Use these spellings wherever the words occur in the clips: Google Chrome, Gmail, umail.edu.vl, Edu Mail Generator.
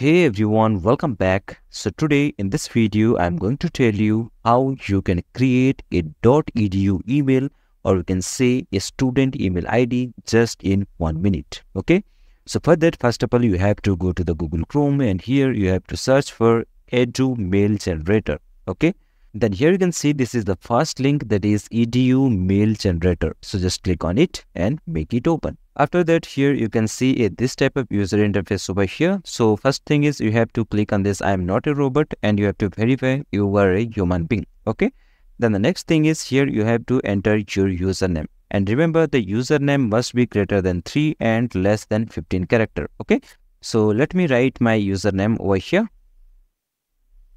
Hey everyone, welcome back. So today in this video, I'm going to tell you how you can create a .edu email, or you can say a student email ID, just in 1 minute. Okay. So for that, first of all, you have to go to the Google Chrome, and here you have to search for Edu Mail Generator. Okay. Then here you can see this is the first link, that is Edu Mail Generator. So just click on it and make it open. After that, here you can see this type of user interface over here. So first thing is you have to click on this I am not a robot, and you have to verify you are a human being. Okay. Then the next thing is here you have to enter your username. And remember, the username must be greater than 3 and less than 15 characters. Okay. So let me write my username over here.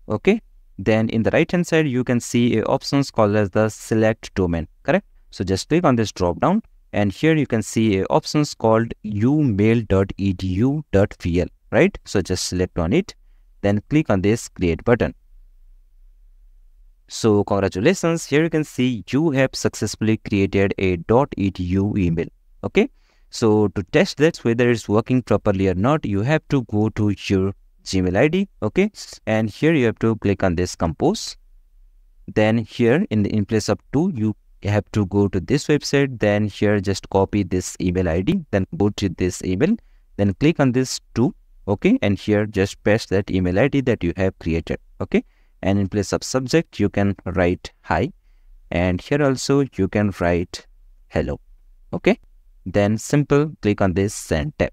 Okay. Then in the right hand side, you can see options called as the select domain, correct? So just click on this drop down, and here you can see options called umail.edu.vl, right? So just select on it, then click on this create button. So congratulations, here you can see you have successfully created a .edu email, okay? So to test that whether it's working properly or not, you have to go to your Gmail ID, okay, and here you have to click on this compose. Then here in place of 2, you have to go to this website. Then here just copy this email ID, then go to this email, then click on this 2, okay, and here just paste that email ID that you have created, okay. And in place of subject, you can write hi, and here also you can write hello, okay. Then simple click on this send tab.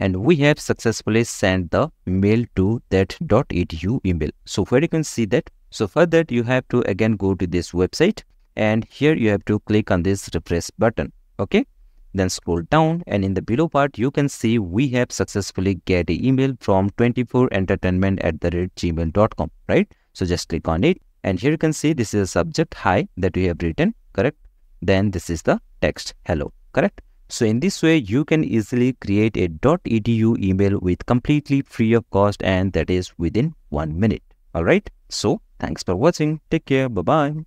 And we have successfully sent the mail to that .edu email. So where you can see that. So for that, you have to again go to this website, and here you have to click on this refresh button. Okay. Then scroll down, and in the below part, you can see we have successfully get an email from 24entertainment@gmail.com, right? So just click on it, and here you can see this is a subject hi that we have written, correct? Then this is the text hello, correct? So in this way, you can easily create a .edu email with completely free of cost, and that is within 1 minute. All right. So thanks for watching. Take care. Bye-bye.